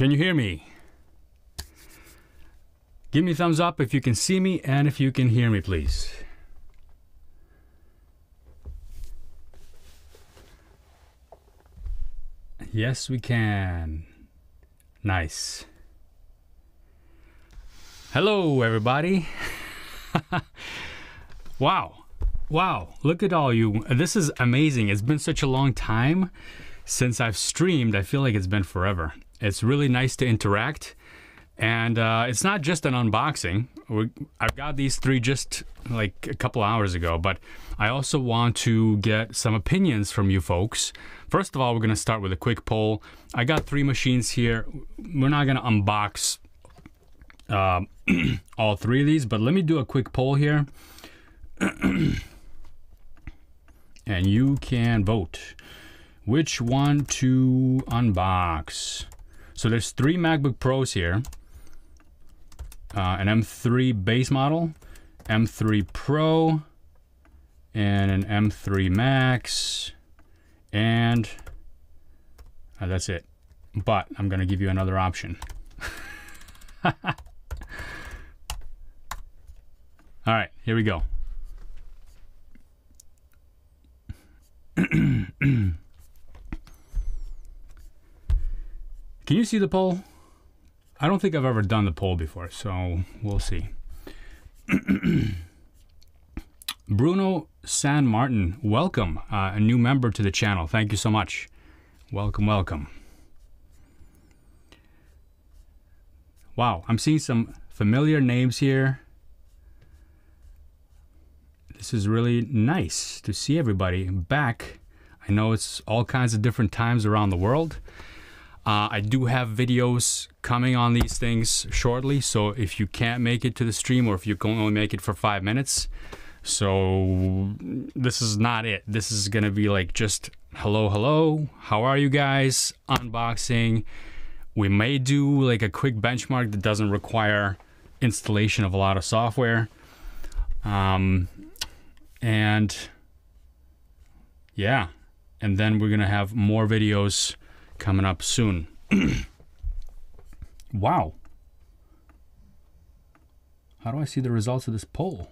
Can you hear me? Give me a thumbs up if you can see me and if you can hear me, please. Yes, we can. Nice. Hello, everybody. Wow. Wow. Look at all you. This is amazing. It's been such a long time since I've streamed. I feel like it's been forever. It's really nice to interact. And it's not just an unboxing. I've got these three just like a couple hours ago, but I also want to get some opinions from you folks. First of all, we're gonna start with a quick poll. I got three machines here. We're not gonna unbox all three of these, but let me do a quick poll here. And you can vote which one to unbox. So there's three MacBook Pros here. An M3 base model, M3 Pro, and an M3 Max, and that's it. But I'm gonna give you another option. All right, here we go. Can you see the poll? I don't think I've ever done the poll before, so we'll see. Bruno San Martin, welcome, a new member to the channel. Thank you so much. Welcome, welcome. Wow, I'm seeing some familiar names here. This is really nice to see everybody back. I know it's all kinds of different times around the world. I do have videos coming on these things shortly, so if you can't make it to the stream or if you can only make it for 5 minutes, so this is not it. This is gonna be like just hello, hello, how are you guys? Unboxing. We may do like a quick benchmark that doesn't require installation of a lot of software. And yeah, and then we're gonna have more videos coming up soon. Wow. How do I see the results of this poll?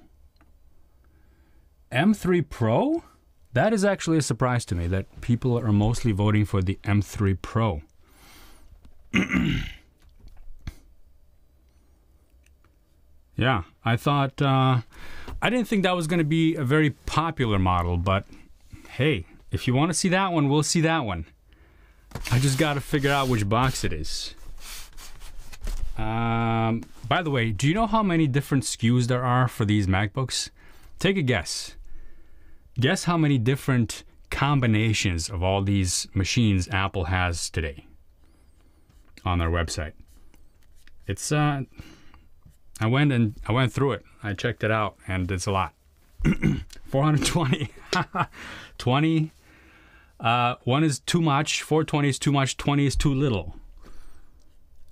M3 Pro? That is actually a surprise to me that people are mostly voting for the M3 Pro. Yeah, I thought, I didn't think that was going to be a very popular model, but hey, if you want to see that one, we'll see that one. I just got to figure out which box it is. By the way, do you know how many different SKUs there are for these MacBooks? Take a guess. Guess how many different combinations of all these machines Apple has today on their website. It's I went through it. I checked it out and it's a lot. 420. 20. One is too much, 420 is too much, 20 is too little,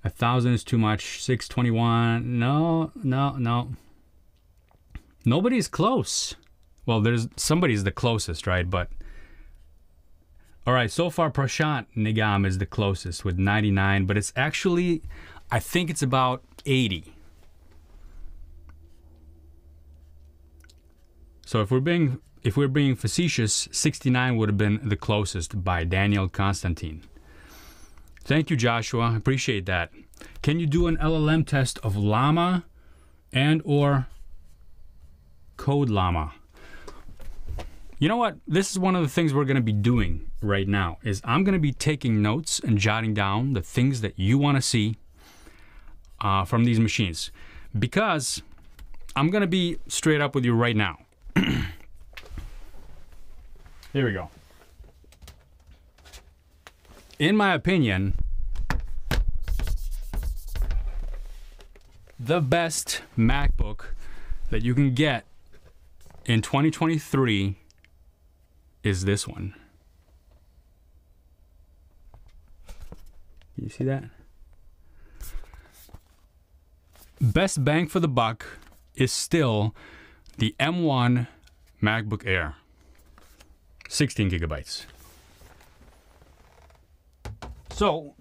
1,000 is too much, 621, no, no, no. Nobody's close. Well, there's somebody's the closest, right? But, all right, so far Prashant Nigam is the closest with 99, but it's actually, I think it's about 80. So if we're being facetious, 69 would have been the closest by Daniel Constantine. Thank you, Joshua. Appreciate that. Can you do an LLM test of Llama and or Code Llama? You know what? This is one of the things we're going to be doing right now is I'm going to be taking notes and jotting down the things that you want to see from these machines, because I'm going to be straight up with you right now. Here we go. In my opinion, the best MacBook that you can get in 2023 is this one. You see that? Best bang for the buck is still the M1 MacBook Air. 16 gigabytes. So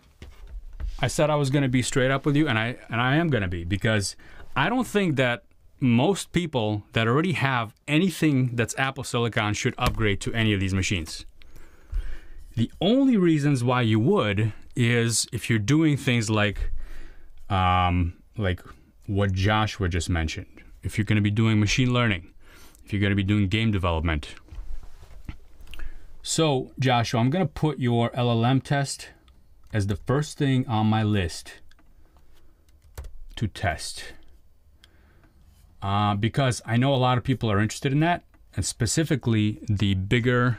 I said I was going to be straight up with you, and I am going to be, because I don't think that most people that already have anything that's Apple Silicon should upgrade to any of these machines. The only reasons why you would is if you're doing things like what Joshua just mentioned. If you're going to be doing machine learning, if you're going to be doing game development. So Joshua, I'm going to put your LLM test as the first thing on my list to test. Because I know a lot of people are interested in that, and specifically the bigger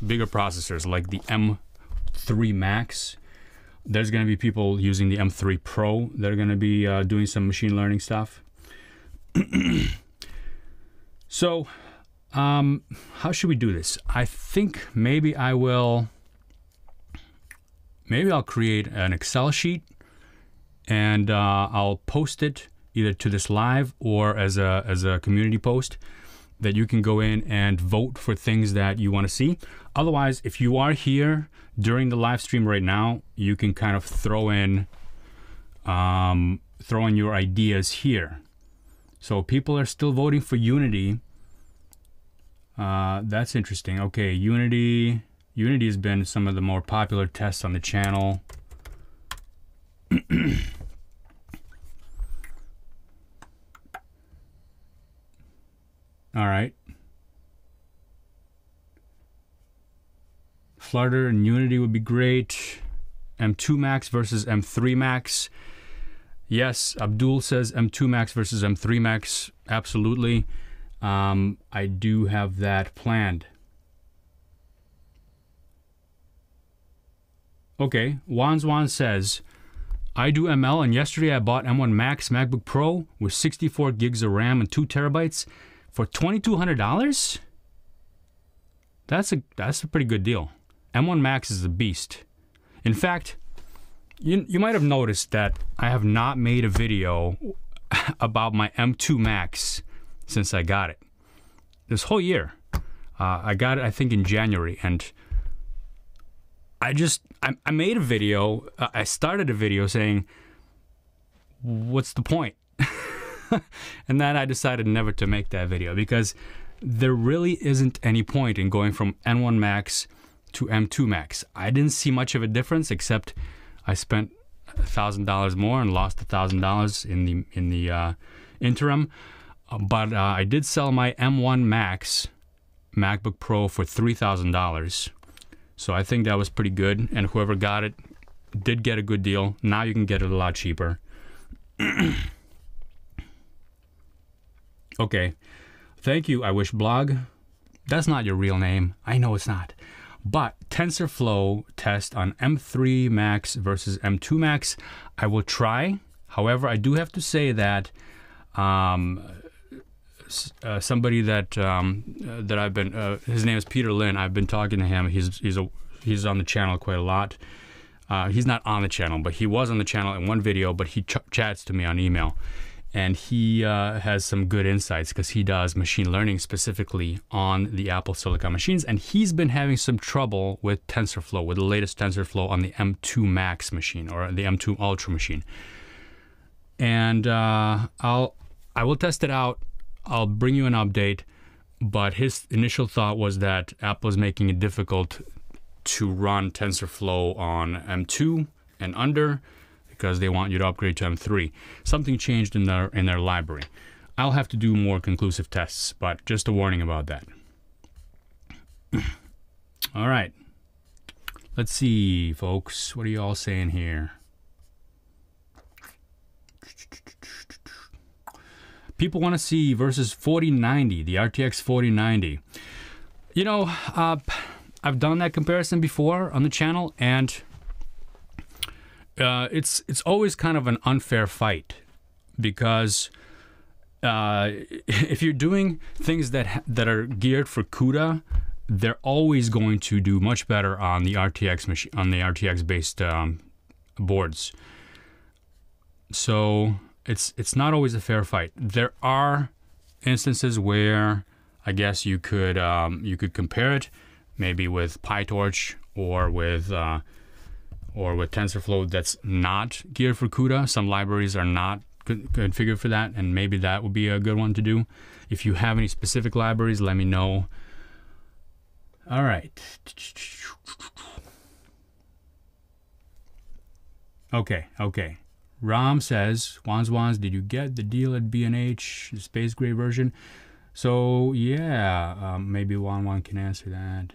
processors like the M3 Max. There's going to be people using the M3 Pro that are going to be doing some machine learning stuff. So how should we do this? I think maybe I will, maybe I'll create an Excel sheet and I'll post it either to this live or as a community post that you can go in and vote for things that you want to see. Otherwise, if you are here during the live stream right now, you can kind of throw in your ideas here. So people are still voting for Unity. That's interesting. Okay, Unity has been some of the more popular tests on the channel. All right. Flutter and Unity would be great. M2 Max versus M3 Max. Yes, Abdul says M2 Max versus M3 Max. Absolutely. I do have that planned. Okay, Wanzwan says, I do ML and yesterday I bought M1 Max MacBook Pro with 64 gigs of RAM and 2 terabytes. For $2,200, that's a pretty good deal. M1 Max is a beast. In fact, you might have noticed that I have not made a video about my M2 Max since I got it. This whole year, I got it I think in January, and I made a video. I started a video saying, "What's the point?" And then I decided never to make that video because there really isn't any point in going from M1 Max to M2 Max. I didn't see much of a difference except I spent $1,000 more and lost $1,000 in the interim. But I did sell my M1 Max MacBook Pro for $3,000. So I think that was pretty good. And whoever got it did get a good deal. Now you can get it a lot cheaper. Okay, thank you, I Wish Blog. That's not your real name. I know it's not. But TensorFlow test on M3 Max versus M2 Max, I will try. However, I do have to say that somebody that I've been, his name is Peter Lynn. I've been talking to him. He's on the channel quite a lot. He's not on the channel, but he was on the channel in one video. But he chats to me on email. And he has some good insights because he does machine learning specifically on the Apple Silicon machines. And he's been having some trouble with TensorFlow, with the latest TensorFlow on the M2 Max machine or the M2 Ultra machine. And I will test it out. I'll bring you an update. But his initial thought was that Apple is making it difficult to run TensorFlow on M2 and under, because they want you to upgrade to M3. Something changed in their library. I'll have to do more conclusive tests, but just a warning about that. All right. Let's see, folks. What are you all saying here? People want to see versus 4090, the RTX 4090. You know, I've done that comparison before on the channel, and it's always kind of an unfair fight because if you're doing things that are geared for CUDA, they're always going to do much better on the RTX machine, on the RTX based boards. So it's not always a fair fight. There are instances where I guess you could compare it maybe with PyTorch or with or with TensorFlow that's not geared for CUDA. Some libraries are not configured for that, and maybe that would be a good one to do. If you have any specific libraries, let me know. All right. Okay, okay. Ram says, Wans, did you get the deal at B&H, the space gray version? So yeah, maybe Wan can answer that.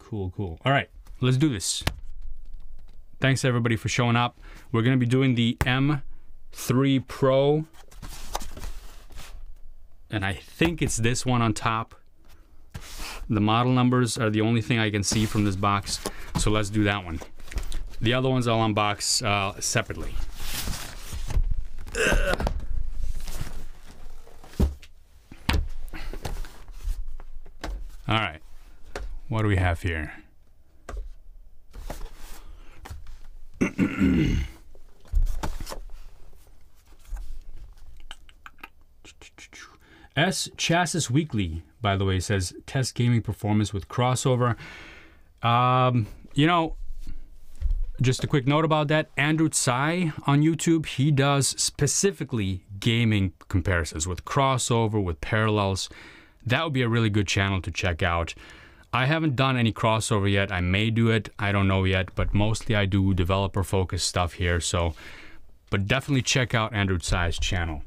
Cool, cool. All right, let's do this. Thanks everybody for showing up. We're gonna be doing the M3 Pro. And I think it's this one on top. The model numbers are the only thing I can see from this box. So let's do that one. The other ones I'll unbox separately. Ugh. All right, what do we have here? S. Chassis Weekly, by the way, says test gaming performance with Crossover. You know, just a quick note about that. Andrew Tsai on YouTube, he does specifically gaming comparisons with Crossover, with Parallels. That would be a really good channel to check out. I haven't done any Crossover yet. I may do it, I don't know yet, but mostly I do developer-focused stuff here, so, but definitely check out Andrew Tsai's channel.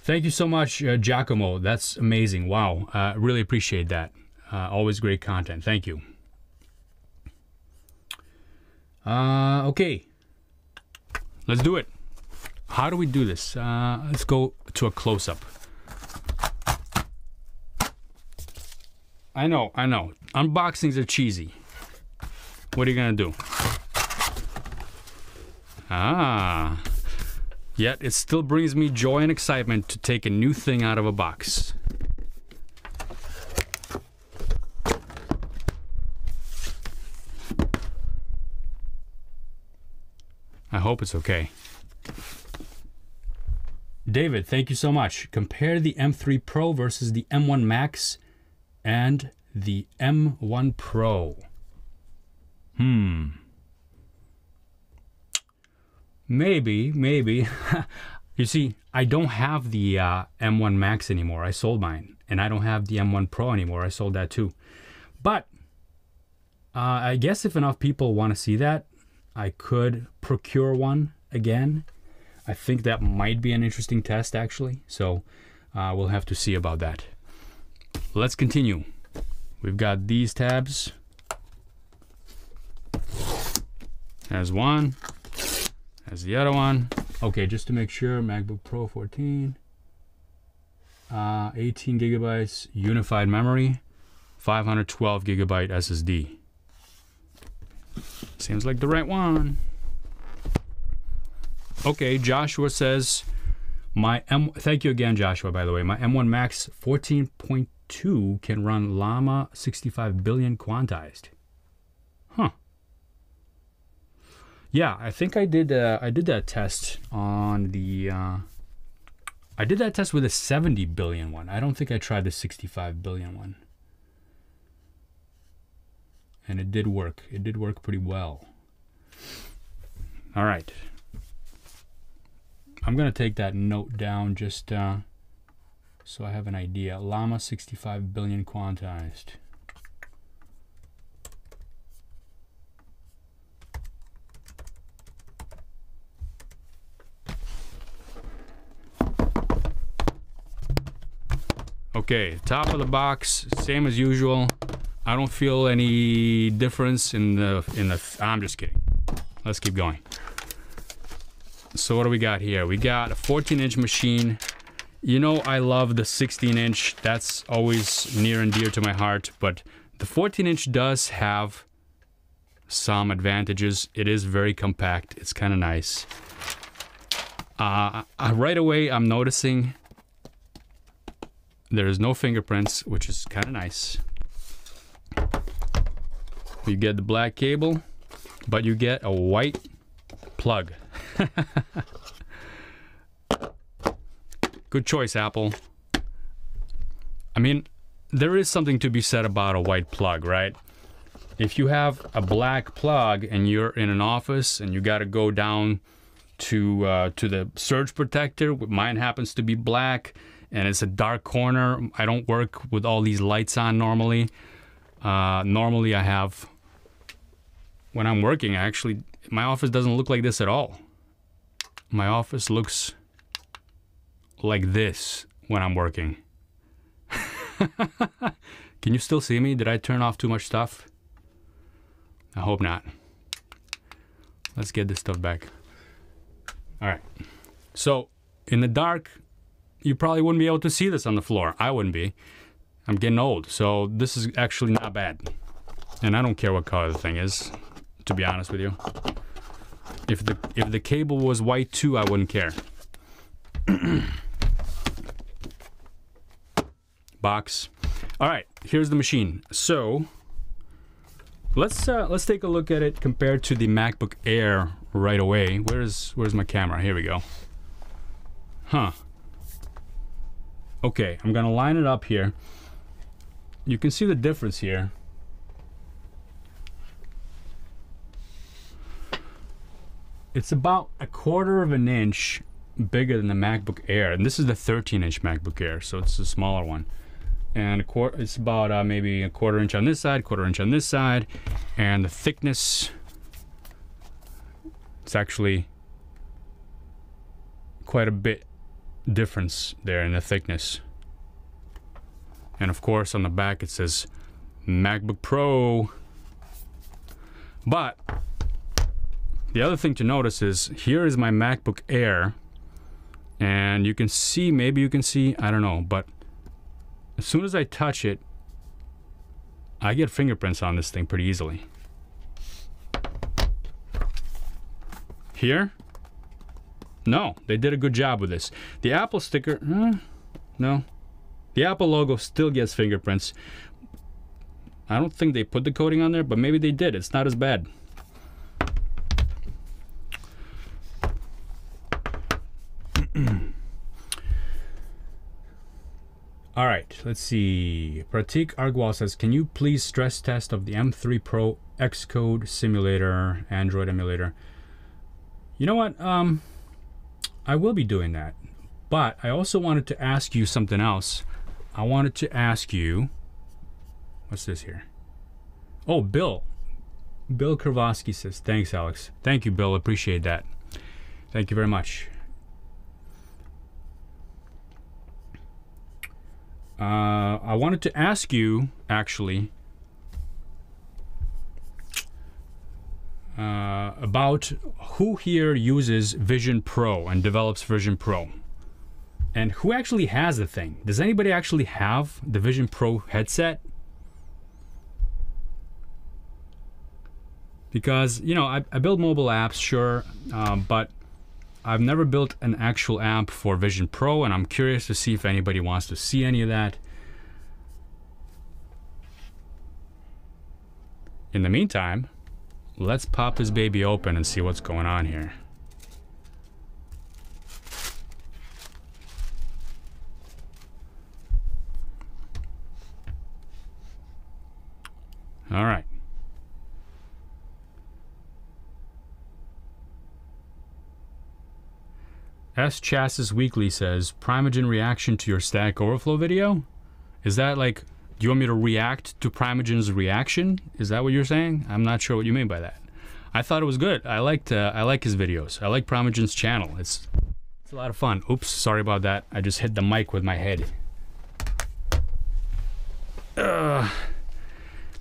Thank you so much, Giacomo. That's amazing. Wow, really appreciate that. Always great content. Thank you. Okay, let's do it. How do we do this? Let's go to a close-up. I know, I know. Unboxings are cheesy. What are you gonna do? Ah. Yet it still brings me joy and excitement to take a new thing out of a box. I hope it's okay. David, thank you so much. Compare the M3 Pro versus the M1 Max and the M1 Pro. Maybe. You see, I don't have the M1 Max anymore. I sold mine. And I don't have the M1 Pro anymore. I sold that too. But I guess if enough people want to see that, I could procure one again. I think that might be an interesting test, actually. So we'll have to see about that. Let's continue. We've got these tabs. There's one. There's the other one. Okay, just to make sure, MacBook Pro 14, 18 gigabytes unified memory, 512 gigabyte SSD. Seems like the right one. Okay, Joshua says, thank you again, Joshua, by the way. My M1 Max 14.2 can run Llama 65 billion quantized. Huh. Yeah, I think I did that test on the, I did that test with a 70 billion one. I don't think I tried the 65 billion one. And it did work. It did work pretty well. All right. I'm gonna take that note down just so I have an idea. Llama 65 billion quantized. Okay, top of the box, same as usual. I don't feel any difference in the, I'm just kidding. Let's keep going. So what do we got here? We got a 14-inch machine. You know, I love the 16-inch. That's always near and dear to my heart, but the 14-inch does have some advantages. It is very compact. It's kind of nice. Right away, I'm noticing there is no fingerprints, which is kind of nice. You get the black cable, but you get a white plug. Good choice, Apple. I mean, there is something to be said about a white plug, right? if you have a black plug and you're in an office and you got to go down to the surge protector, mine happens to be black and it's a dark corner. I don't work with all these lights on normally. Normally I have, when I'm working, actually, my office doesn't look like this at all. My office looks like this when I'm working. Can you still see me? Did I turn off too much stuff? I hope not. Let's get this stuff back. All right. So in the dark, you probably wouldn't be able to see this on the floor. I wouldn't be. I'm getting old. So this is actually not bad. And I don't care what color the thing is, to be honest with you. If the cable was white too, I wouldn't care. Box. All right, here's the machine. So let's take a look at it compared to the MacBook Air right away. Where's my camera? Here we go. Huh. Okay, I'm gonna line it up here. You can see the difference here. It's about a quarter of an inch bigger than the MacBook Air, and this is the 13-inch MacBook Air, so it's a smaller one. And it's about maybe a quarter inch on this side, quarter inch on this side, and the thickness, it's actually quite a bit difference there in the thickness. And of course on the back it says MacBook Pro. But the other thing to notice is here is my MacBook Air, and you can see, maybe you can see, I don't know, but as soon as I touch it, I get fingerprints on this thing pretty easily. Here? No, they did a good job with this. The Apple sticker, no. The Apple logo still gets fingerprints. I don't think they put the coating on there, but maybe they did. It's not as bad. All right, let's see. Pratik Argwal says, can you please stress test of the M3 Pro Xcode simulator, Android emulator? You know what? I will be doing that, but I also wanted to ask you something else. I wanted to ask you, what's this here? Oh, Bill. Bill Kervosky says, thanks, Alex. Thank you, Bill. Appreciate that. Thank you very much. I wanted to ask you, actually, about who here uses Vision Pro and develops Vision Pro, and who actually has the thing. Does anybody actually have the Vision Pro headset? Because, you know, I build mobile apps, sure, but I've never built an actual app for Vision Pro, and I'm curious to see if anybody wants to see any of that. In the meantime, let's pop this baby open and see what's going on here. All right. S. Chassis Weekly says, Primogen reaction to your Stack Overflow video? Is that like, do you want me to react to Primogen's reaction? Is that what you're saying? I'm not sure what you mean by that. I thought it was good. I like his videos. I like Primogen's channel. It's a lot of fun. Oops, sorry about that. I just hit the mic with my head.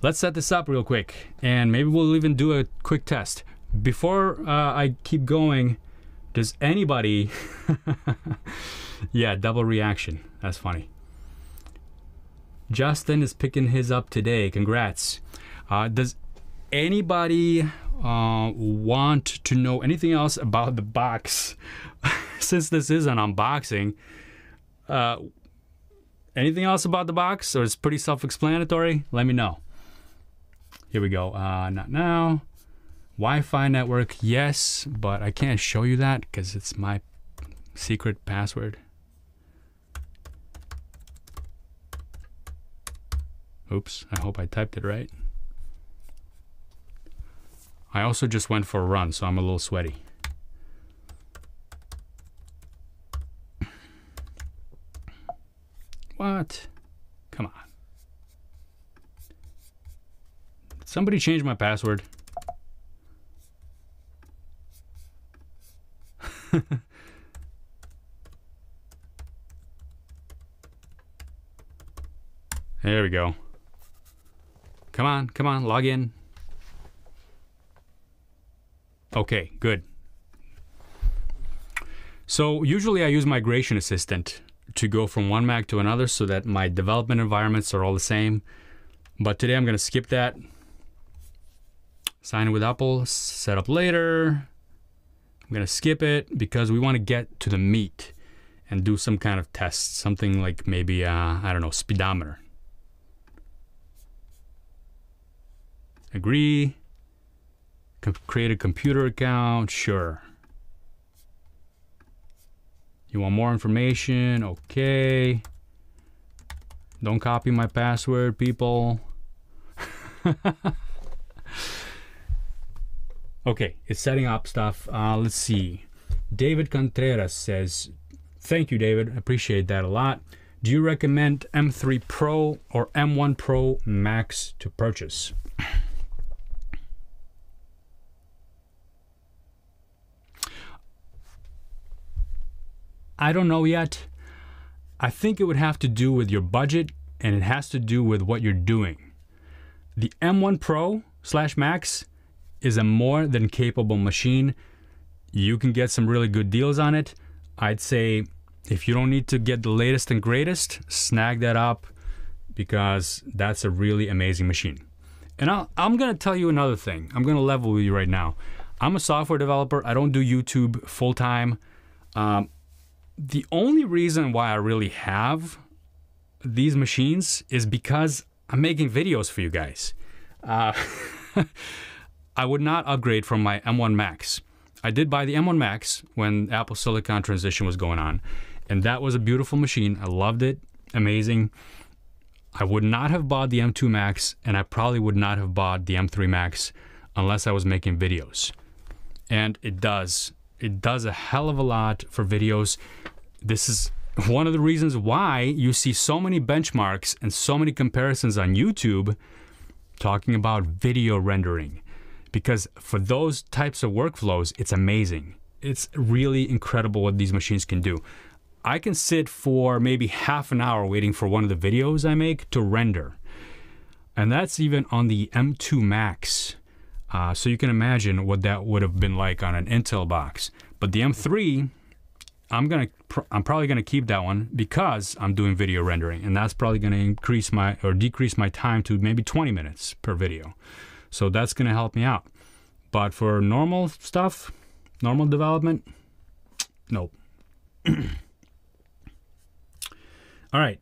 Let's set this up real quick, and maybe we'll even do a quick test. Before I keep going, does anybody, yeah, double reaction, that's funny. Justin is picking his up today, congrats. Does anybody want to know anything else about the box? Since this is an unboxing, anything else about the box, or it's pretty self-explanatory? Let me know. Here we go, not now. Wi-Fi network, yes, but I can't show you that because it's my secret password. Oops, I hope I typed it right. I also just went for a run, so I'm a little sweaty. What? Come on. Did somebody change my password? There we go. Come on, come on, log in. Okay, good. So usually I use Migration Assistant to go from one Mac to another so that my development environments are all the same. But today I'm gonna skip that. Sign in with Apple, set up later. I'm gonna skip it because we wanna get to the meat and do some kind of test, something like maybe, I don't know, speedometer. Agree. Create a computer account, sure. You want more information, okay. Don't copy my password, people. Okay, it's setting up stuff. Let's see. David Contreras says, thank you, David, appreciate that a lot. Do you recommend M3 Pro or M1 Pro Max to purchase? I don't know yet. I think it would have to do with your budget, and it has to do with what you're doing. The M1 Pro slash Max is a more than capable machine. You can get some really good deals on it. I'd say if you don't need to get the latest and greatest, snag that up because that's a really amazing machine. And I'm gonna tell you another thing. I'm gonna level with you right now. I'm a software developer. I don't do YouTube full-time. The only reason why I really have these machines is because I'm making videos for you guys. I would not upgrade from my M1 Max. I did buy the M1 Max when Apple Silicon transition was going on, and that was a beautiful machine. I loved it, amazing. I would not have bought the M2 Max, and I probably would not have bought the M3 Max unless I was making videos. And it does a hell of a lot for videos. This is one of the reasons why you see so many benchmarks and so many comparisons on YouTube talking about video rendering, because for those types of workflows, it's amazing. It's really incredible what these machines can do. I can sit for maybe half an hour waiting for one of the videos I make to render. And that's even on the M2 Max. So you can imagine what that would have been like on an Intel box. But the M3, I'm probably gonna keep that one because I'm doing video rendering, and that's probably gonna increase my or decrease my time to maybe 20 minutes per video. So that's gonna help me out. But for normal stuff, normal development, nope. All right,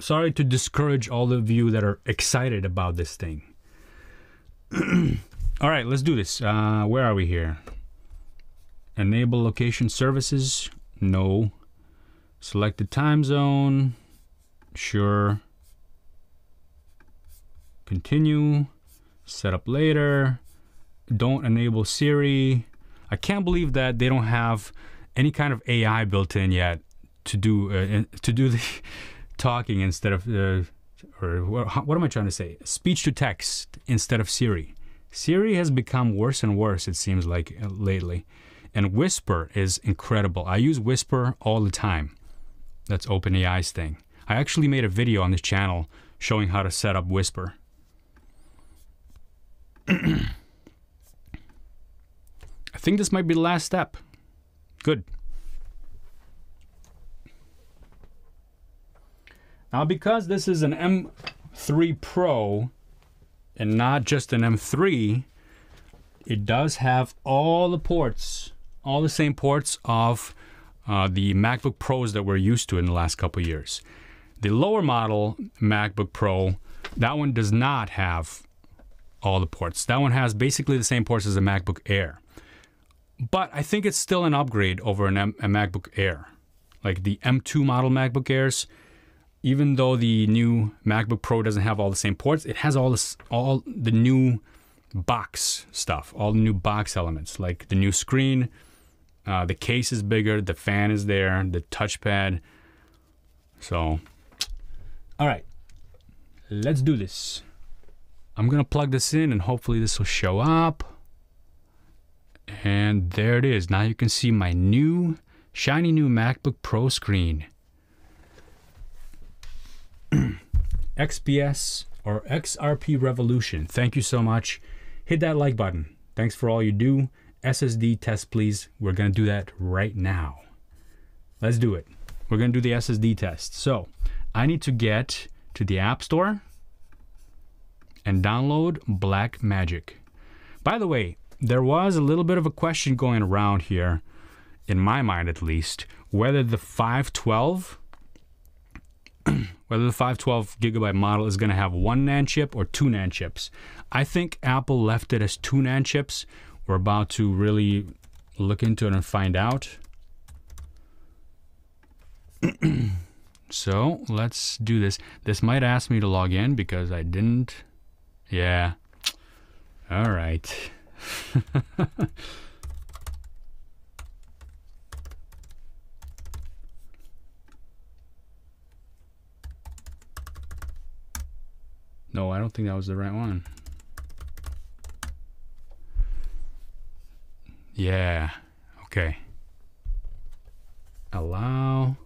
sorry to discourage all of you that are excited about this thing. All right, let's do this. Where are we here? Enable location services, no. Select the time zone, sure. Continue, set up later. Don't enable Siri. I can't believe that they don't have any kind of AI built in yet to do the talking instead of, or what am I trying to say? Speech to text instead of Siri. Siri has become worse and worse, it seems like, lately. And Whisper is incredible. I use Whisper all the time. That's OpenAI's thing. I actually made a video on this channel showing how to set up Whisper. I think this might be the last step. Good. Now, because this is an M3 Pro, and not just an M3, it does have all the ports, all the same ports of the MacBook Pros that we're used to in the last couple years. The lower model MacBook Pro, that one does not have all the ports. That one has basically the same ports as a MacBook Air. But I think it's still an upgrade over a MacBook Air. Like the M2 model MacBook Airs, even though the new MacBook Pro doesn't have all the same ports, it has all the new box stuff, all the new box elements, like the new screen, the case is bigger, the fan is there, the touchpad. So, all right, let's do this. I'm gonna plug this in and hopefully this will show up. And there it is. Now you can see my new, shiny new MacBook Pro screen. XPS or XRP revolution. Thank you so much. Hit that like button. Thanks for all you do. SSD test, please. We're gonna do that right now. Let's do it. We're gonna do the SSD test. So I need to get to the App Store and download Blackmagic. By the way, there was a little bit of a question going around here, in my mind at least, whether the 512 whether the 512 gigabyte model is going to have 1 NAND chip or 2 NAND chips. I think Apple left it as 2 NAND chips. We're about to really look into it and find out. So let's do this. This might ask me to log in because I didn't. Yeah. All right. No, I don't think that was the right one. Yeah, okay. Allow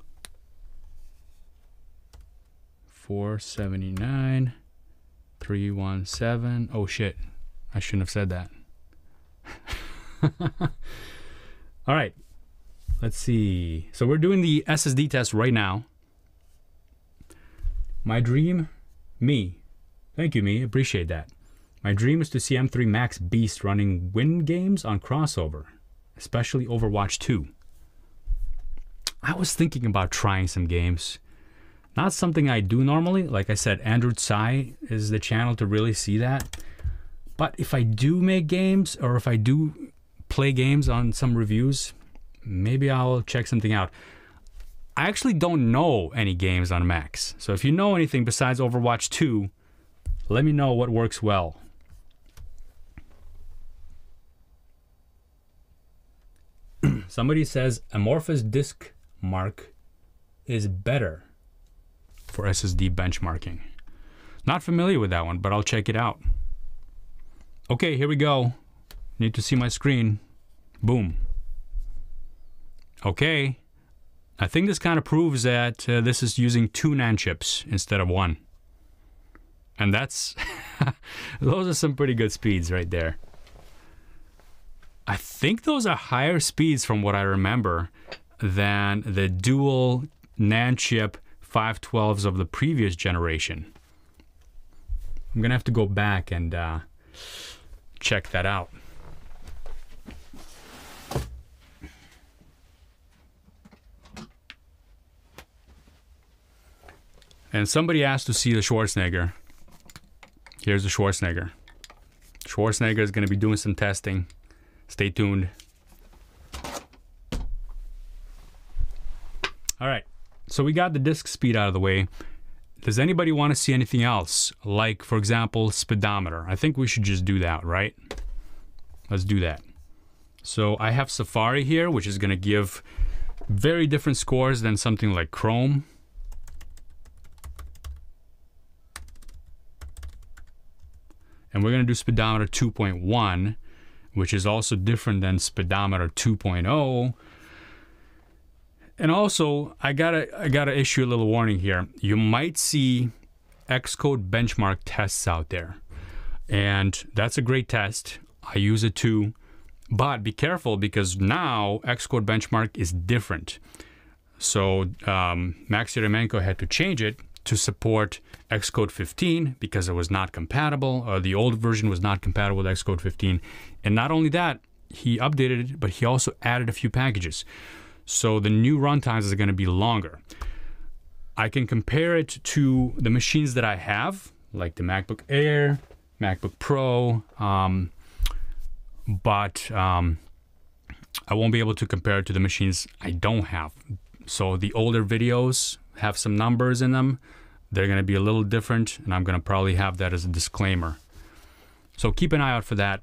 479 317. Oh shit, I shouldn't have said that. All right, let's see. So we're doing the SSD test right now. My dream, me. Thank you, me. Appreciate that. My dream is to see M3 Max Beast running win games on Crossover, especially Overwatch 2. I was thinking about trying some games. Not something I do normally. Like I said, Andrew Tsai is the channel to really see that. But if I do make games, or if I do play games on some reviews, maybe I'll check something out. I actually don't know any games on Max. So if you know anything besides Overwatch 2, let me know what works well. Somebody says amorphous disk mark is better for SSD benchmarking. Not familiar with that one, but I'll check it out. Okay, here we go. Need to see my screen. Boom. Okay. I think this kind of proves that this is using 2 NAND chips instead of 1. And that's, those are some pretty good speeds right there. I think those are higher speeds from what I remember than the dual NAND chip 512s of the previous generation. I'm gonna have to go back and check that out. And somebody asked to see the Schwarzenegger. Here's the Schwarzenegger. Schwarzenegger is going to be doing some testing. Stay tuned. All right, so we got the disk speed out of the way. Does anybody want to see anything else? Like, for example, speedometer. I think we should just do that, right? Let's do that. So I have Safari here, which is going to give very different scores than something like Chrome. And we're going to do speedometer 2.1, which is also different than speedometer 2.0. And also, I gotta issue a little warning here. You might see Xcode benchmark tests out there. And that's a great test. I use it too. But be careful, because now Xcode benchmark is different. So Max Yeremenko had to change it to support Xcode 15 because it was not compatible, or the old version was not compatible with Xcode 15. And not only that, he updated it, but he also added a few packages. So the new runtimes are gonna be longer. I can compare it to the machines that I have, like the MacBook Air, MacBook Pro, but I won't be able to compare it to the machines I don't have. So the older videos have some numbers in them. They're going to be a little different, and I'm going to probably have that as a disclaimer. So keep an eye out for that.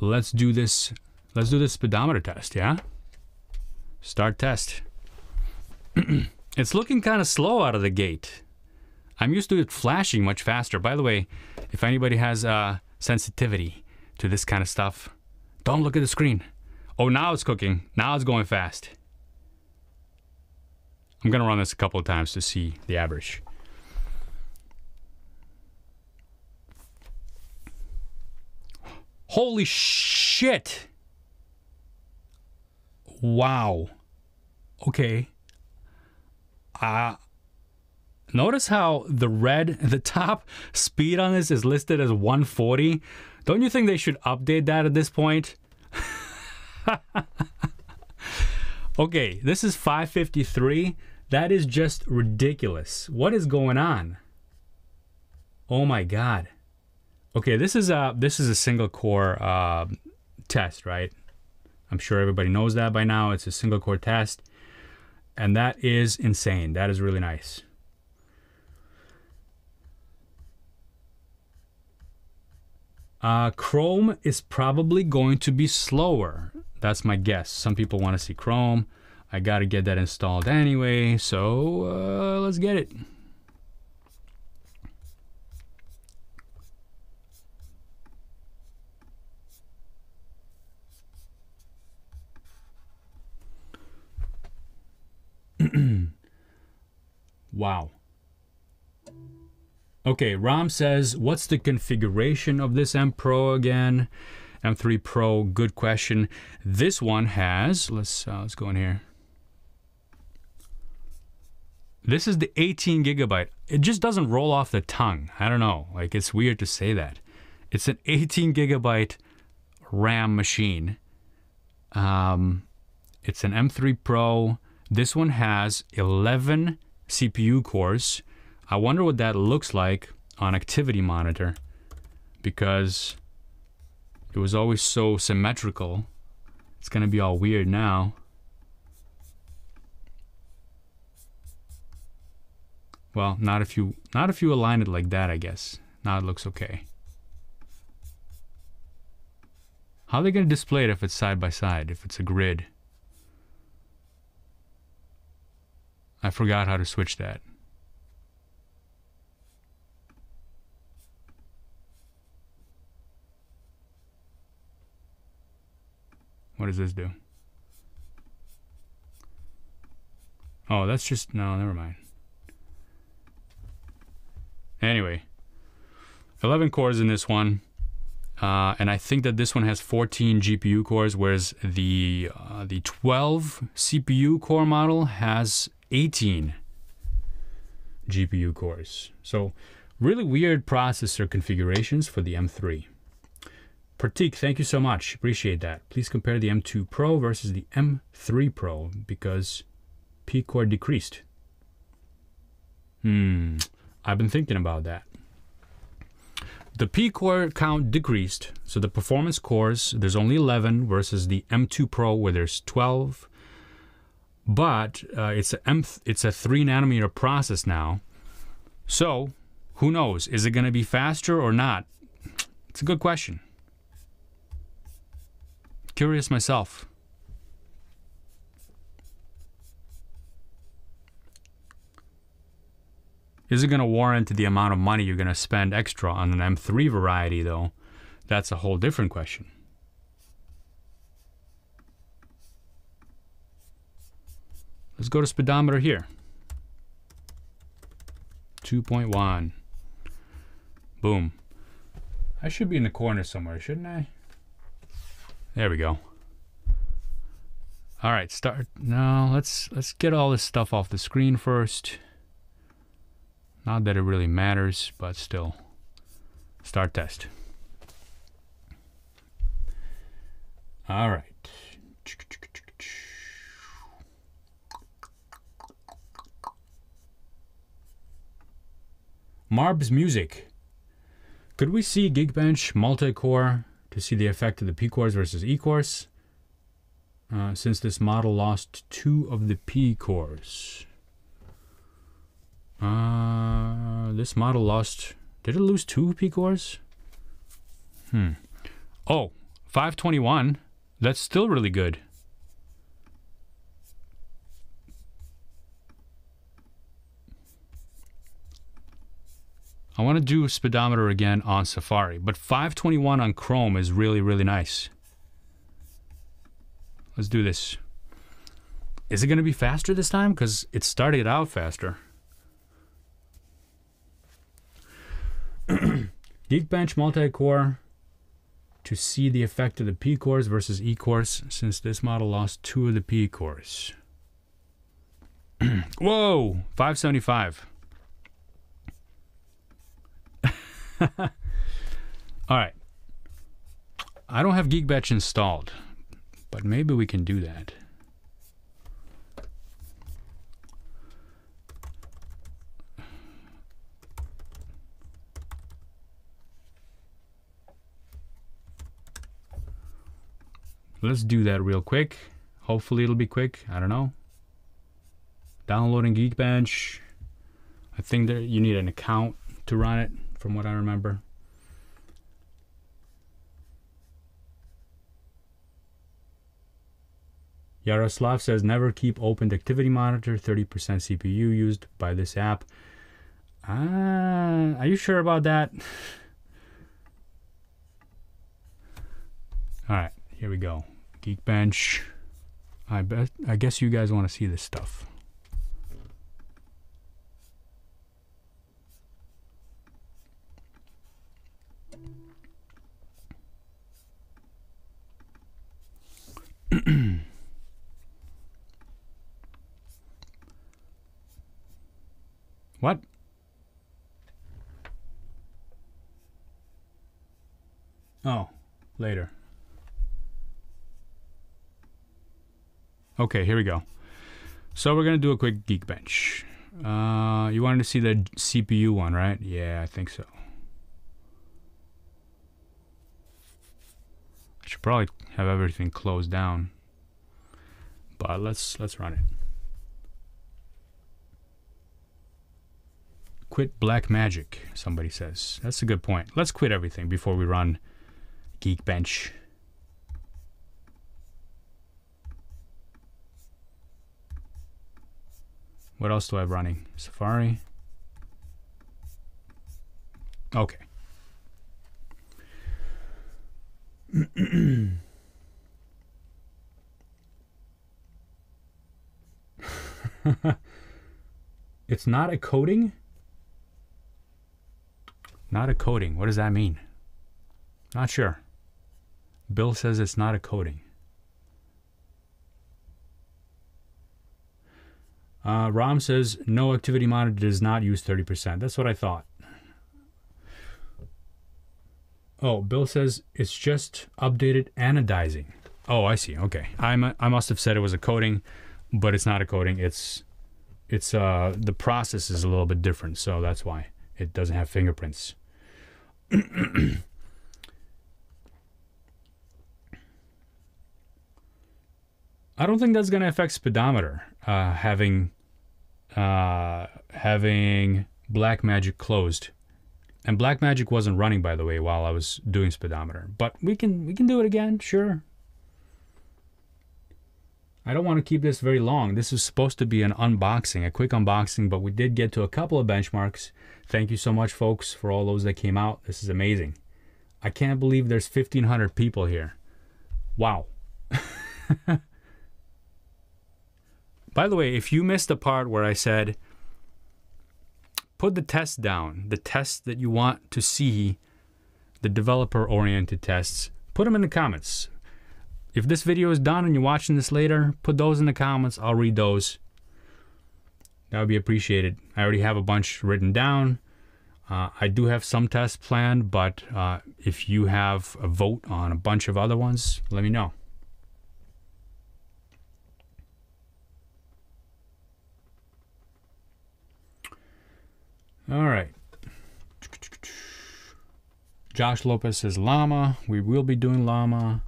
Let's do this. Let's do this speedometer test, yeah? Start test. It's looking kind of slow out of the gate. I'm used to it flashing much faster. By the way, if anybody has sensitivity to this kind of stuff, don't look at the screen. Oh, now it's cooking. Now it's going fast. I'm gonna run this a couple of times to see the average. Holy shit! Wow. Okay. Notice how the red, the top speed on this is listed as 140. Don't you think they should update that at this point? Okay, this is 553. That is just ridiculous. What is going on? Oh my God. Okay, this is a single core test, right? I'm sure everybody knows that by now. It's a single core test. And that is insane. That is really nice. Chrome is probably going to be slower. That's my guess. Some people want to see Chrome. I got to get that installed anyway, so let's get it. Wow. Okay, Ram says, what's the configuration of this M Pro again? M3 Pro, good question. This one has, let's go in here. This is the 18 gigabyte. It just doesn't roll off the tongue. I don't know, like it's weird to say that. It's an 18 gigabyte RAM machine. It's an M3 Pro. This one has 11 CPU cores. I wonder what that looks like on Activity Monitor, because it was always so symmetrical. It's gonna be all weird now. Well, not if you align it like that, I guess. Now it looks okay. How are they gonna display it if it's side by side, if it's a grid? I forgot how to switch that. What does this do? Oh, that's just, no, never mind. Anyway, 11 cores in this one. And I think that this one has 14 GPU cores, whereas the 12 CPU core model has 18 GPU cores. So really weird processor configurations for the M3. Pratik, thank you so much. Appreciate that. Please compare the M2 Pro versus the M3 Pro because P-core decreased. I've been thinking about that. The P-core count decreased, so the performance cores, there's only 11 versus the M2 Pro where there's 12. But it's a 3 nanometer process now. So who knows? Is it going to be faster or not? It's a good question. Curious myself. Is it going to warrant the amount of money you're going to spend extra on an M3 variety, though? That's a whole different question. Let's go to speedometer here. 2.1. Boom. I should be in the corner somewhere, shouldn't I? There we go. All right, start. Now let's get all this stuff off the screen first. Not that it really matters, but still. Start test. All right. Marb's music. Could we see Geekbench multi-core to see the effect of the P-cores versus E-cores, since this model lost 2 of the P-cores. This model lost, did it lose 2 P-cores? Oh, 521. That's still really good. I want to do speedometer again on Safari, but 521 on Chrome is really, really nice. Let's do this. Is it going to be faster this time? Because it started out faster. Geekbench multi-core to see the effect of the P cores versus E cores, since this model lost 2 of the P cores. Whoa, 575. All right. I don't have Geekbench installed, but maybe we can do that. Let's do that real quick. Hopefully it'll be quick. I don't know. Downloading Geekbench. I think that you need an account to run it, from what I remember. Yaroslav says, never keep opened Activity Monitor, 30% CPU used by this app. Are you sure about that? All right, here we go. Geekbench. I guess you guys want to see this stuff. What? Oh, later. Okay, here we go. So we're gonna do a quick Geekbench. You wanted to see the CPU one, right? Yeah, I think so. I should probably have everything closed down, but let's run it. Quit Blackmagic, somebody says. That's a good point. Let's quit everything before we run Geekbench. What else do I have running? Safari. Okay. It's not a coding? Not a coding. What does that mean? Not sure. Bill says it's not a coding. Ram says no, Activity Monitor does not use 30%. That's what I thought. Oh, Bill says it's just updated anodizing. Oh, I see. Okay, I must have said it was a coding, but it's not a coding. It's the process is a little bit different, so that's why it doesn't have fingerprints. I don't think that's going to affect speedometer. Having Blackmagic closed. And Blackmagic wasn't running, by the way, while I was doing speedometer. But we can do it again, sure. I don't want to keep this very long. This is supposed to be an unboxing, a quick unboxing, but we did get to a couple of benchmarks. Thank you so much, folks, for all those that came out. This is amazing. I can't believe there's 1,500 people here. Wow. By the way, if you missed the part where I said, put the test down, the tests that you want to see, the developer-oriented tests, put them in the comments. If this video is done and you're watching this later, put those in the comments. I'll read those. That would be appreciated. I already have a bunch written down. I do have some tests planned, but if you have a vote on a bunch of other ones, let me know. All right. Josh Lopez says llama. We will be doing llama.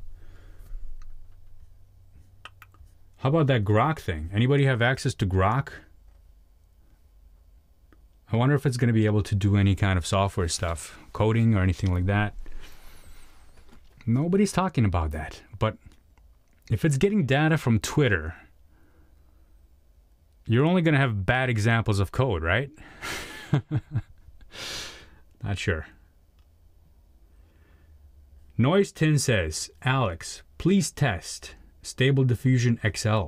How about that Grok thing? Anybody have access to Grok? I wonder if it's going to be able to do any kind of software stuff, coding or anything like that. Nobody's talking about that. But if it's getting data from Twitter, you're only going to have bad examples of code, right? Not sure. Noise10 says, Alex, please test Stable Diffusion XL.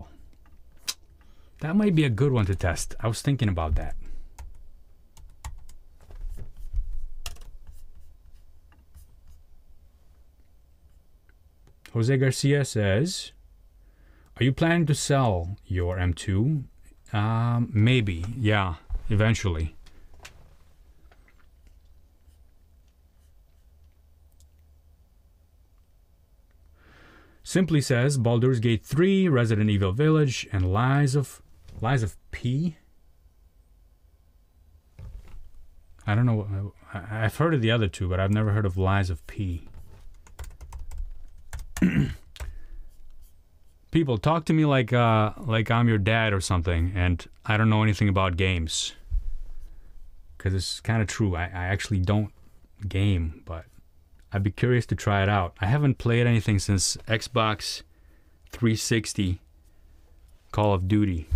That might be a good one to test. I was thinking about that. Jose Garcia says, are you planning to sell your M2? Maybe, yeah, eventually. Simply says, Baldur's Gate 3, Resident Evil Village, and Lies of P. I don't know. I've heard of the other two, but I've never heard of Lies of P. People talk to me like I'm your dad or something, and I don't know anything about games. Because it's kind of true. I actually don't game, but I'd be curious to try it out. I haven't played anything since Xbox 360 Call of Duty.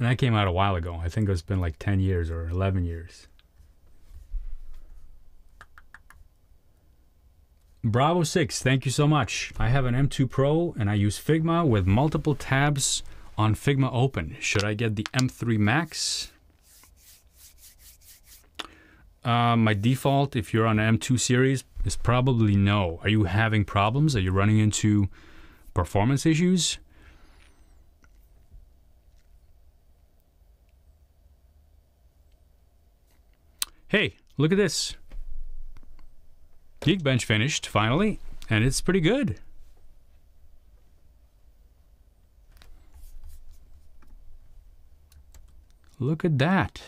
And that came out a while ago. I think it's been like 10 years or 11 years. Bravo 6, thank you so much. I have an M2 Pro and I use Figma with multiple tabs on Figma open. Should I get the M3 Max? My default, if you're on an M2 series, is probably no. Are you having problems? Are you running into performance issues? Hey, look at this. Geekbench finished, finally, and it's pretty good. Look at that.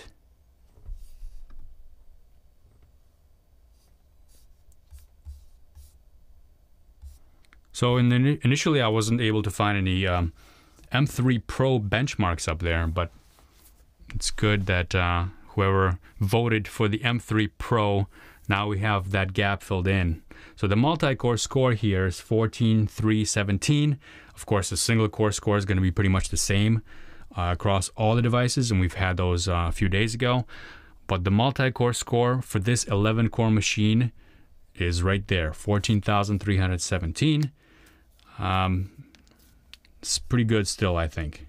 So initially I wasn't able to find any M3 Pro benchmarks up there, but it's good that whoever voted for the M3 Pro, now we have that gap filled in. So the multi-core score here is 14,317. Of course, the single-core score is going to be pretty much the same across all the devices, and we've had those a few days ago. But the multi-core score for this 11-core machine is right there, 14,317. It's pretty good still, I think.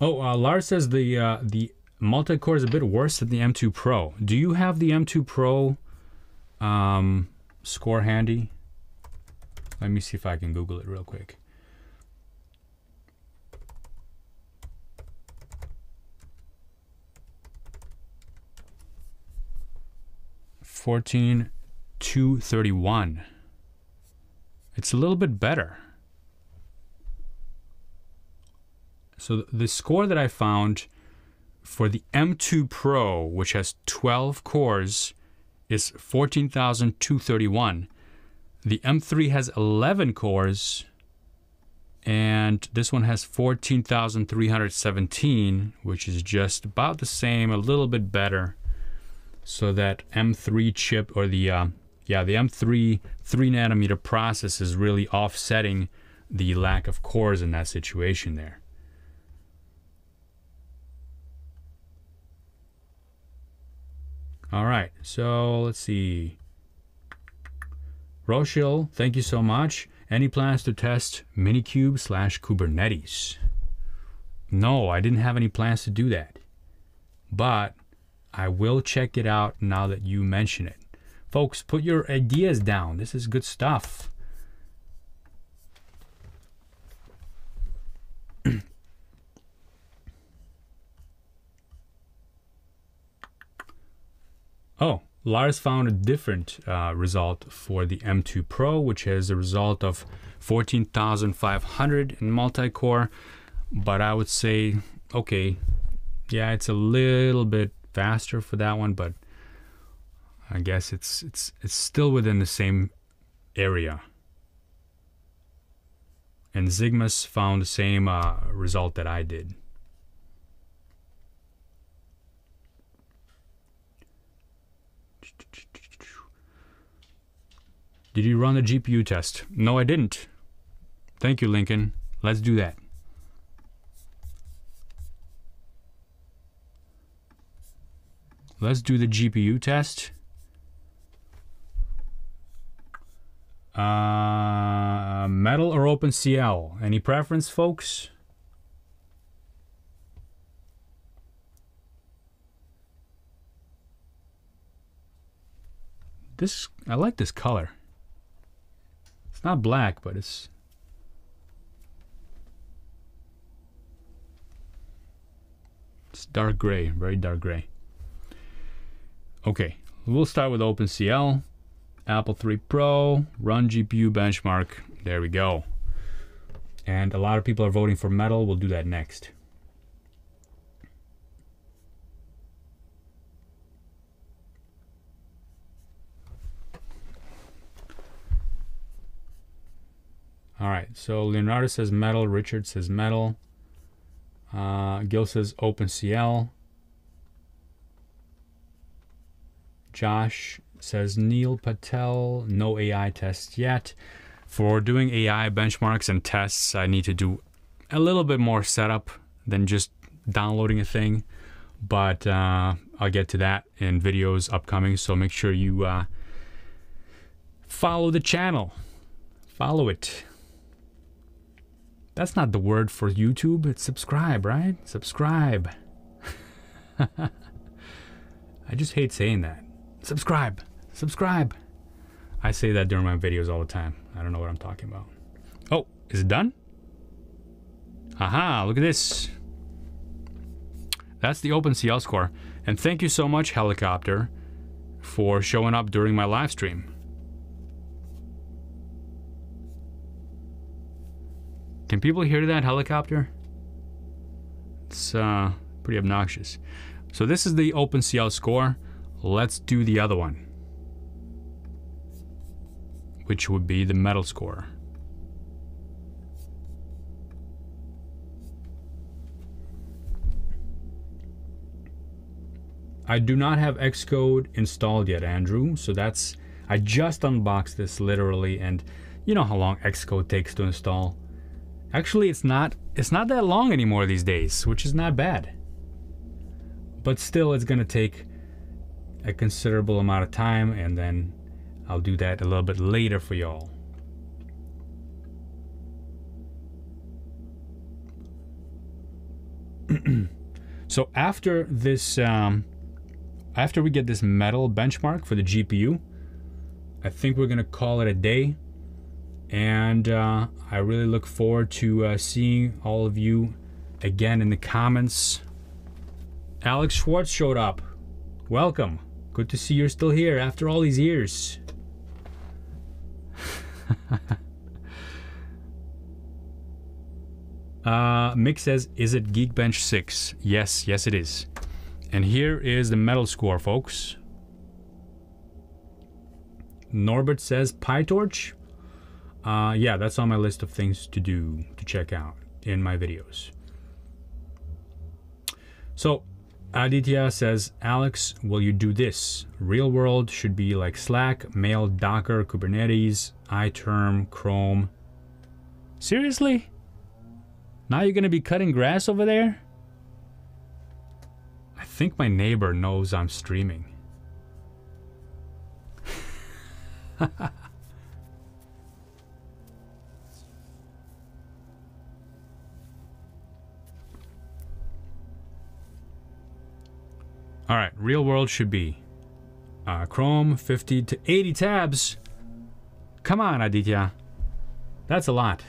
Oh, Lars says the multi-core is a bit worse than the M2 Pro. Do you have the M2 Pro score handy? Let me see if I can Google it real quick. $14,231. It's a little bit better. So the score that I found for the M2 Pro, which has 12 cores, is 14,231. The M3 has 11 cores, and this one has 14,317, which is just about the same, a little bit better. So that M3 chip, or the M3 3nm process is really offsetting the lack of cores in that situation there. All right, so let's see. Rochelle, thank you so much. Any plans to test Minikube/Kubernetes? No, I didn't have any plans to do that. But I will check it out now that you mention it. Folks, put your ideas down. This is good stuff. Oh, Lars found a different result for the M2 Pro, which has a result of 14,500 in multi-core. But I would say, okay, yeah, it's a little bit faster for that one, but I guess it's still within the same area. And Zigmas found the same result that I did. Did you run a GPU test? No, I didn't. Thank you, Lincoln. Let's do that. Let's do the GPU test. Metal or OpenCL? Any preference, folks? This, I like this color. It's not black, but it's... it's dark gray, very dark gray. Okay, we'll start with OpenCL. Apple 3 Pro, run GPU benchmark. There we go. And a lot of people are voting for Metal. We'll do that next. All right, so Leonardo says Metal, Richard says Metal, Gil says OpenCL, Josh says Neil Patel, no AI test yet. For doing AI benchmarks and tests, I need to do a little bit more setup than just downloading a thing, but I'll get to that in videos upcoming, so make sure you follow the channel, follow it. That's not the word for YouTube, it's subscribe, right? Subscribe. I just hate saying that. Subscribe, subscribe. I say that during my videos all the time. I don't know what I'm talking about. Oh, is it done? Aha, look at this. That's the OpenCL score. And thank you so much, Helicopter, for showing up during my live stream. Can people hear that helicopter? It's pretty obnoxious. So this is the OpenCL score. Let's do the other one, which would be the Metal score. I do not have Xcode installed yet, Andrew. So that's, I just unboxed this literally, and you know how long Xcode takes to install. Actually, it's not that long anymore these days, which is not bad. But still, it's gonna take a considerable amount of time, and then I'll do that a little bit later for y'all. So after this, after we get this Metal benchmark for the GPU, I think we're gonna call it a day. And I really look forward to seeing all of you again in the comments. Alex Schwartz showed up. Welcome. Good to see you're still here after all these years. Mick says, is it Geekbench 6? Yes, yes it is. And here is the Metal score, folks. Norbert says PyTorch. Yeah, that's on my list of things to do, to check out in my videos. So Aditya says, Alex, will you do this? Real world should be like Slack, Mail, Docker, Kubernetes, iTerm, Chrome. Seriously? Now you're gonna be cutting grass over there? I think my neighbor knows I'm streaming. All right, real world should be Chrome, 50 to 80 tabs. Come on, Aditya. That's a lot.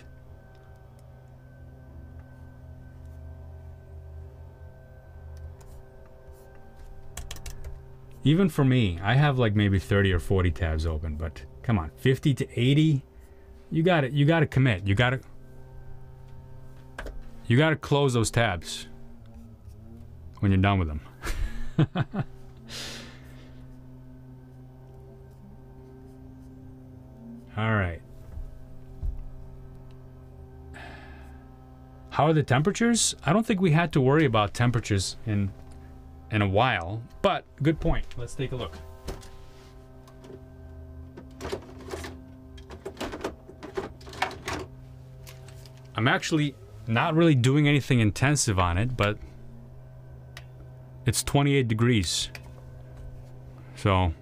Even for me, I have like maybe 30 or 40 tabs open, but come on, 50 to 80? You gotta commit. You gotta close those tabs when you're done with them. All right. How are the temperatures? I don't think we had to worry about temperatures in a while, but good point. Let's take a look. I'm actually not really doing anything intensive on it, but it's 28 degrees. So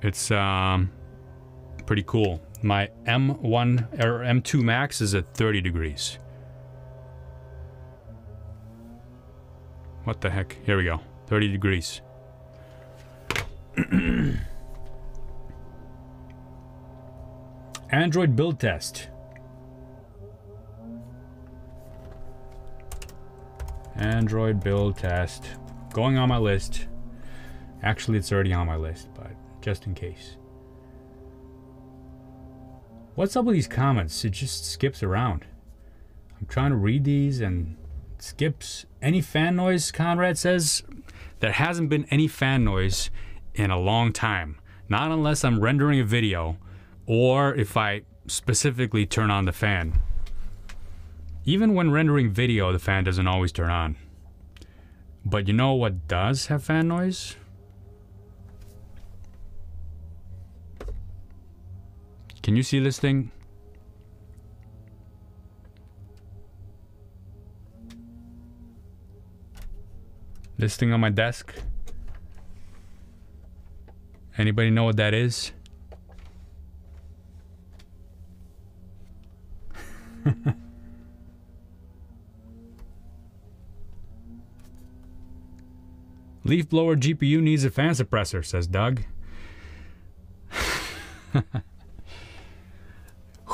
it's pretty cool. My M1 or M2 Max is at 30 degrees. What the heck? Here we go. 30 degrees. Android build test. Android build test. Going on my list. Actually, it's already on my list, but just in case. What's up with these comments? It just skips around. I'm trying to read these and it skips. Any fan noise, Conrad says? There hasn't been any fan noise in a long time. Not unless I'm rendering a video or if I specifically turn on the fan. Even when rendering video, the fan doesn't always turn on. But you know what does have fan noise? Can you see this thing? This thing on my desk? Anybody know what that is? Leaf blower GPU needs a fan suppressor, says Doug.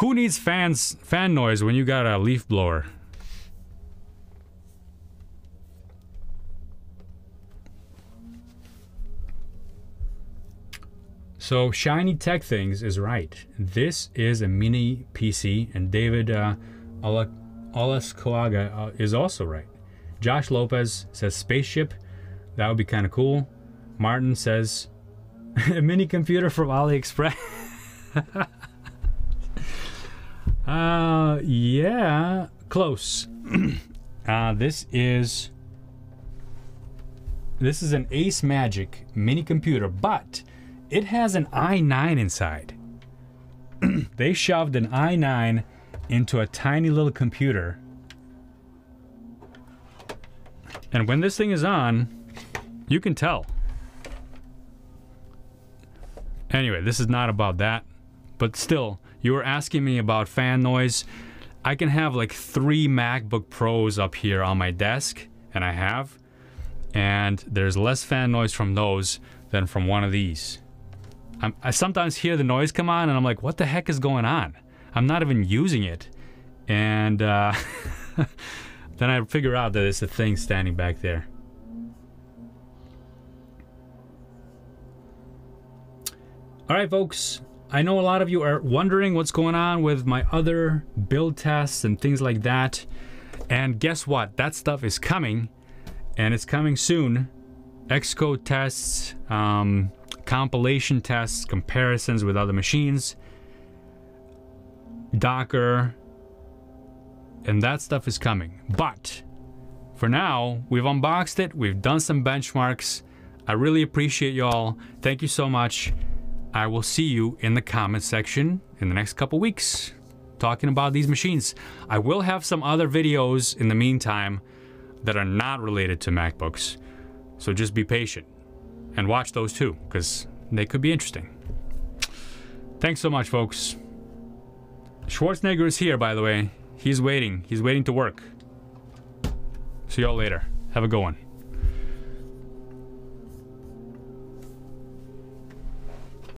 Who needs fan noise when you got a leaf blower? So Shiny Tech Things is right. This is a mini PC, and David Olaskoaga is also right. Josh Lopez says spaceship. That would be kind of cool. Martin says a mini computer from AliExpress. Yeah, close. This is an Ace Magic mini computer, but it has an i9 inside. They shoved an i9 into a tiny little computer. And when this thing is on, you can tell. Anyway, this is not about that, but still, you were asking me about fan noise. I can have like 3 MacBook Pros up here on my desk, and I have, and there's less fan noise from those than from one of these. I sometimes hear the noise come on and I'm like, what the heck is going on? I'm not even using it. And then I figure out that it's a thing standing back there. All right, folks. I know a lot of you are wondering what's going on with my other build tests and things like that. And guess what? That stuff is coming, and it's coming soon. Xcode tests, compilation tests, comparisons with other machines, Docker, and that stuff is coming. But for now, we've unboxed it. We've done some benchmarks. I really appreciate y'all. Thank you so much. I will see you in the comment section in the next couple weeks talking about these machines. I will have some other videos in the meantime that are not related to MacBooks. So just be patient and watch those too, because they could be interesting. Thanks so much, folks. Schwarzenegger is here, by the way. He's waiting. He's waiting to work. See y'all later. Have a good one.